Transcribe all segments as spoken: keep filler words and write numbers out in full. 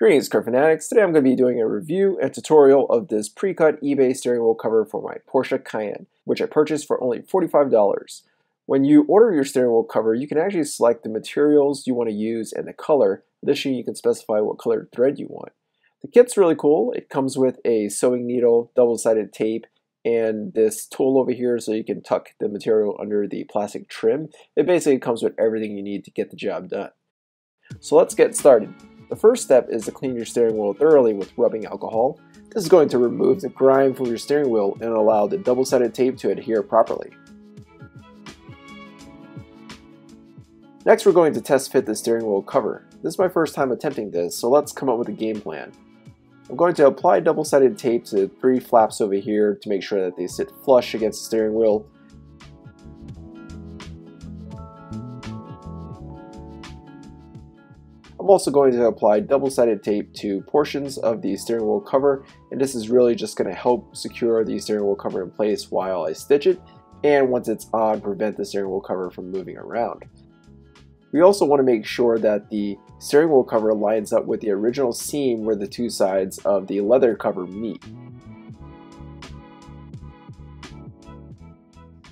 Greetings, Car Fanatics. Today I'm going to be doing a review and tutorial of this pre-cut eBay steering wheel cover for my Porsche Cayenne, which I purchased for only forty-five dollars. When you order your steering wheel cover, you can actually select the materials you want to use and the color. Additionally, you can specify what colored thread you want. The kit's really cool. It comes with a sewing needle, double-sided tape, and this tool over here so you can tuck the material under the plastic trim. It basically comes with everything you need to get the job done. So let's get started. The first step is to clean your steering wheel thoroughly with rubbing alcohol. This is going to remove the grime from your steering wheel and allow the double-sided tape to adhere properly. Next, we're going to test fit the steering wheel cover. This is my first time attempting this, so let's come up with a game plan. I'm going to apply double-sided tape to the three flaps over here to make sure that they sit flush against the steering wheel. I'm also going to apply double-sided tape to portions of the steering wheel cover, and this is really just going to help secure the steering wheel cover in place while I stitch it, and once it's on, prevent the steering wheel cover from moving around. We also want to make sure that the steering wheel cover lines up with the original seam where the two sides of the leather cover meet.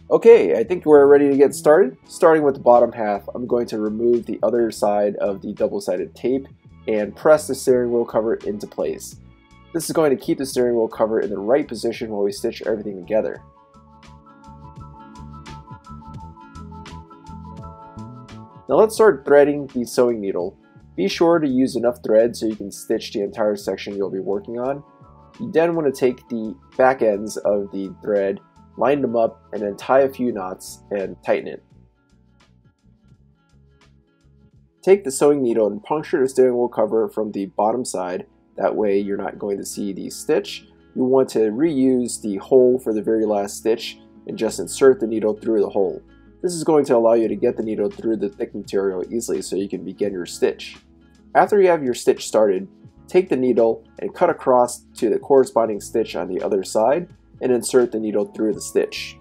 Okay, I think we're ready to get started. Starting with the bottom half, I'm going to remove the other side of the double-sided tape and press the steering wheel cover into place. This is going to keep the steering wheel cover in the right position while we stitch everything together. Now let's start threading the sewing needle. Be sure to use enough thread so you can stitch the entire section you'll be working on. You then want to take the back ends of the thread, line them up, and then tie a few knots and tighten it. Take the sewing needle and puncture the steering wheel cover from the bottom side. That way you're not going to see the stitch. You want to reuse the hole for the very last stitch and just insert the needle through the hole. This is going to allow you to get the needle through the thick material easily so you can begin your stitch. After you have your stitch started, take the needle and cut across to the corresponding stitch on the other side, and insert the needle through the stitch.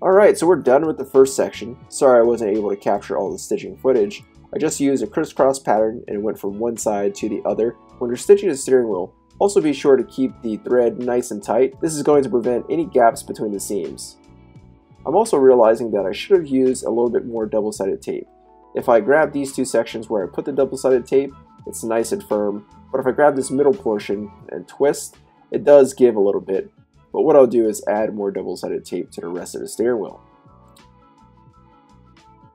Alright, so we're done with the first section. Sorry I wasn't able to capture all the stitching footage. I just used a crisscross pattern and went from one side to the other. When you're stitching the steering wheel, also be sure to keep the thread nice and tight. This is going to prevent any gaps between the seams. I'm also realizing that I should have used a little bit more double-sided tape. If I grab these two sections where I put the double-sided tape, it's nice and firm, but if I grab this middle portion and twist, it does give a little bit, but what I'll do is add more double-sided tape to the rest of the steering wheel.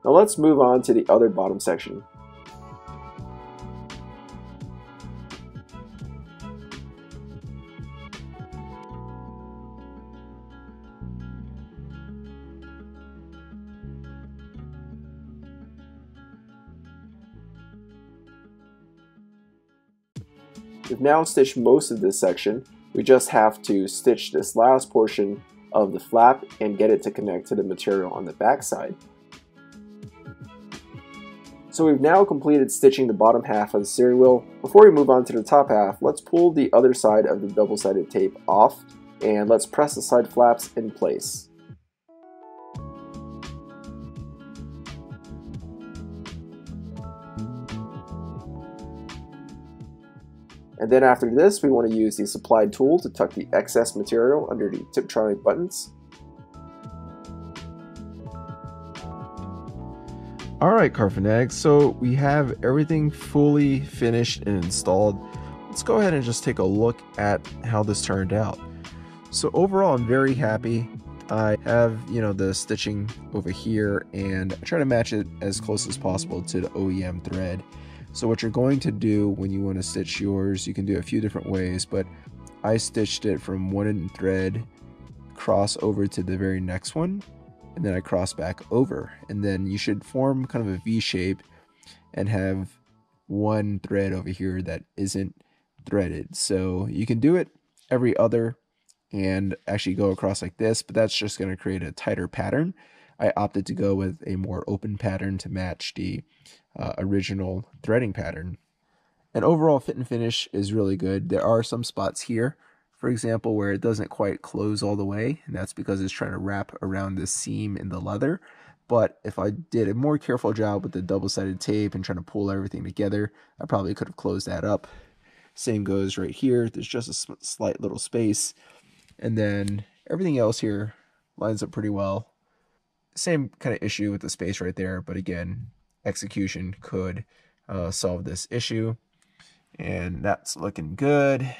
Now let's move on to the other bottom section. We've now stitched most of this section. We just have to stitch this last portion of the flap and get it to connect to the material on the back side. So we've now completed stitching the bottom half of the steering wheel. Before we move on to the top half, let's pull the other side of the double-sided tape off and let's press the side flaps in place. And then after this, we want to use the supplied tool to tuck the excess material under the Tiptronic buttons. Alright, Car Fanatics, so we have everything fully finished and installed. Let's go ahead and just take a look at how this turned out. So overall, I'm very happy. I have, you know, the stitching over here and I try to match it as close as possible to the O E M thread. So what you're going to do when you want to stitch yours, you can do it a few different ways, but I stitched it from one end thread, cross over to the very next one, and then I cross back over. And then you should form kind of a V shape and have one thread over here that isn't threaded. So you can do it every other and actually go across like this, but that's just going to create a tighter pattern. I opted to go with a more open pattern to match the uh, original threading pattern. And overall fit and finish is really good. There are some spots here, for example, where it doesn't quite close all the way, and that's because it's trying to wrap around the seam in the leather. But if I did a more careful job with the double-sided tape and trying to pull everything together, I probably could have closed that up. Same goes right here. There's just a slight little space. And then everything else here lines up pretty well. Same kind of issue with the space right there. But again, execution could uh, solve this issue. And that's looking good.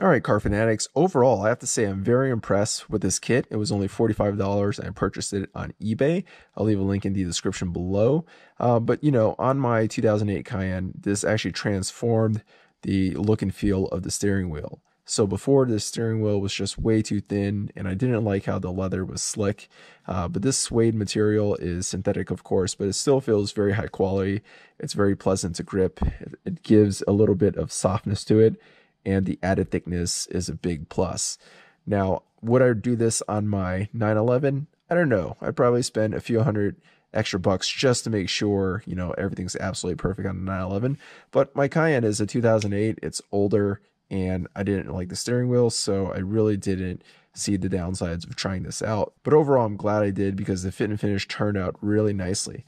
All right, Car Fanatics, overall, I have to say I'm very impressed with this kit. It was only forty-five dollars and I purchased it on eBay. I'll leave a link in the description below. Uh, but, you know, on my two thousand eight Cayenne, this actually transformed the look and feel of the steering wheel. So before, the steering wheel was just way too thin and I didn't like how the leather was slick. Uh, but this suede material is synthetic, of course, but it still feels very high quality. It's very pleasant to grip. It gives a little bit of softness to it, and the added thickness is a big plus. Now, would I do this on my nine eleven? I don't know. I'd probably spend a few hundred extra bucks just to make sure, you know, everything's absolutely perfect on the nine eleven. But my Cayenne is a two thousand eight. It's older and I didn't like the steering wheel, so I really didn't see the downsides of trying this out. But overall, I'm glad I did because the fit and finish turned out really nicely.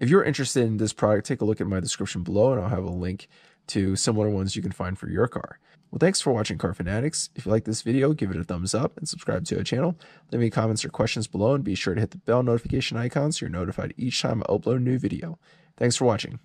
If you're interested in this product, take a look at my description below and I'll have a link to similar ones you can find for your car. Well, thanks for watching, Car Fanatics. If you like this video, give it a thumbs up and subscribe to our channel. Leave me comments or questions below and be sure to hit the bell notification icon so you're notified each time I upload a new video. Thanks for watching.